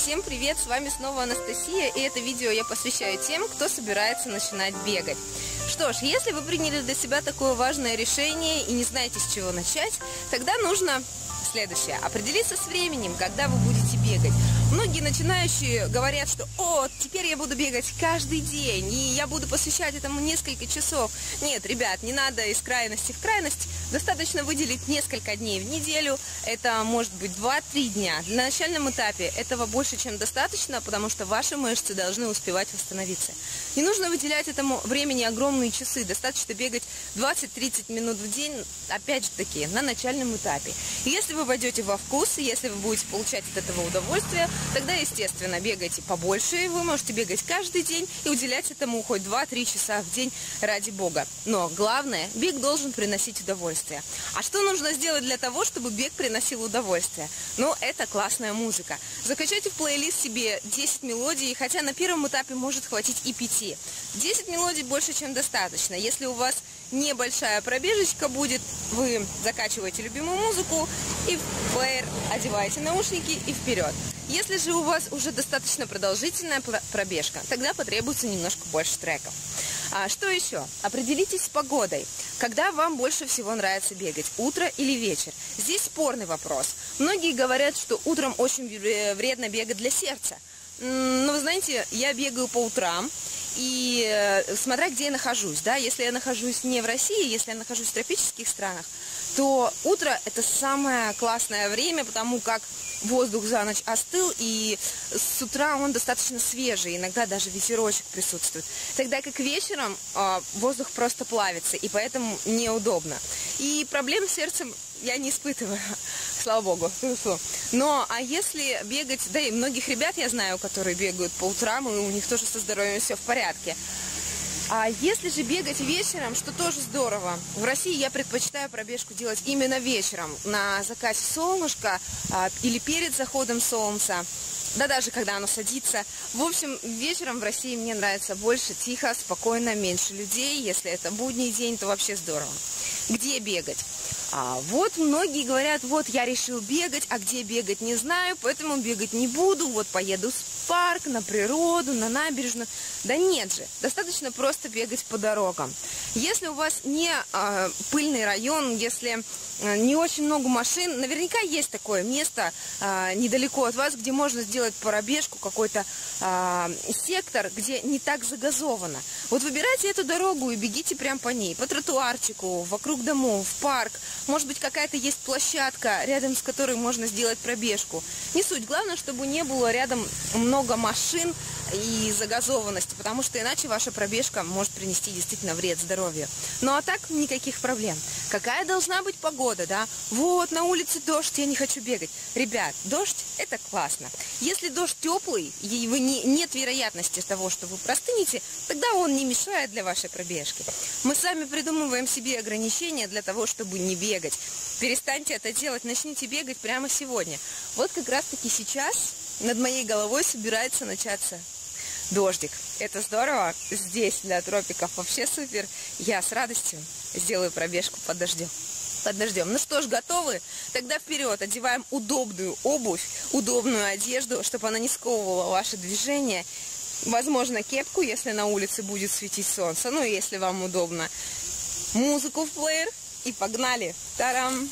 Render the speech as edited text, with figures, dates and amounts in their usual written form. Всем привет, с вами снова Анастасия, и это видео я посвящаю тем, кто собирается начинать бегать. Что ж, если вы приняли для себя такое важное решение и не знаете, с чего начать, тогда нужно следующее: определиться с временем, когда вы будете бегать. Многие начинающие говорят, что «О, теперь я буду бегать каждый день, и я буду посвящать этому несколько часов». Нет, ребят, не надо из крайности в крайность. Достаточно выделить несколько дней в неделю. Это может быть 2-3 дня. На начальном этапе этого больше, чем достаточно, потому что ваши мышцы должны успевать восстановиться. Не нужно выделять этому времени огромные часы. Достаточно бегать 20-30 минут в день, опять же таки, на начальном этапе. И если вы войдете во вкус, если вы будете получать от этого удовольствие, тогда, естественно, бегайте побольше, вы можете бегать каждый день и уделять этому хоть 2-3 часа в день, ради бога. Но главное, бег должен приносить удовольствие. А что нужно сделать для того, чтобы бег приносил удовольствие? Ну, это классная музыка. Закачайте в плейлист себе 10 мелодий, хотя на первом этапе может хватить и 5. 10 мелодий больше, чем достаточно. Если у вас небольшая пробежечка будет, вы закачиваете любимую музыку и в плеер одеваете наушники и вперед. Если же у вас уже достаточно продолжительная пробежка, тогда потребуется немножко больше треков. А что еще? Определитесь с погодой. Когда вам больше всего нравится бегать? Утро или вечер? Здесь спорный вопрос. Многие говорят, что утром очень вредно бегать для сердца. Но вы знаете, я бегаю по утрам. И смотря где я нахожусь, да, если я нахожусь не в России, если я нахожусь в тропических странах, то утро – это самое классное время, потому как воздух за ночь остыл, и с утра он достаточно свежий, иногда даже ветерочек присутствует. Тогда как вечером воздух просто плавится, и поэтому неудобно. И проблем с сердцем я не испытываю, слава богу. Но а если бегать, да и многих ребят я знаю, которые бегают по утрам, и у них тоже со здоровьем все в порядке. А если же бегать вечером, что тоже здорово. В России я предпочитаю пробежку делать именно вечером, на закате солнышка или перед заходом солнца, да даже когда оно садится. В общем, вечером в России мне нравится больше, тихо, спокойно, меньше людей. Если это будний день, то вообще здорово. Где бегать? А вот многие говорят, вот я решил бегать, а где бегать не знаю, поэтому бегать не буду, вот поеду в парк, на природу, на набережную. Да нет же, достаточно просто бегать по дорогам. Если у вас не пыльный район, если не очень много машин, наверняка есть такое место недалеко от вас, где можно сделать пробежку, какой-то сектор, где не так загазовано. Вот выбирайте эту дорогу и бегите прям по ней, по тротуарчику, вокруг домов, в парк. Может быть, какая-то есть площадка, рядом с которой можно сделать пробежку. Не суть. Главное, чтобы не было рядом много машин и загазованности, потому что иначе ваша пробежка может принести действительно вред здоровью. Ну а так никаких проблем. Какая должна быть погода, да? Вот, на улице дождь, я не хочу бегать. Ребят, дождь – это классно. Если дождь теплый, и нет вероятности того, что вы простынете, тогда он не мешает для вашей пробежки. Мы сами придумываем себе ограничения для того, чтобы не бегать. Перестаньте это делать, начните бегать прямо сегодня. Вот как раз таки сейчас над моей головой собирается начаться дождик. Это здорово, здесь для тропиков вообще супер. Я с радостью сделаю пробежку под дождем. Ну что ж, готовы? Тогда вперед, одеваем удобную обувь, удобную одежду, чтобы она не сковывала ваше движение. Возможно, кепку, если на улице будет светить солнце, ну если вам удобно. Музыку в плеер. И погнали! Тарам!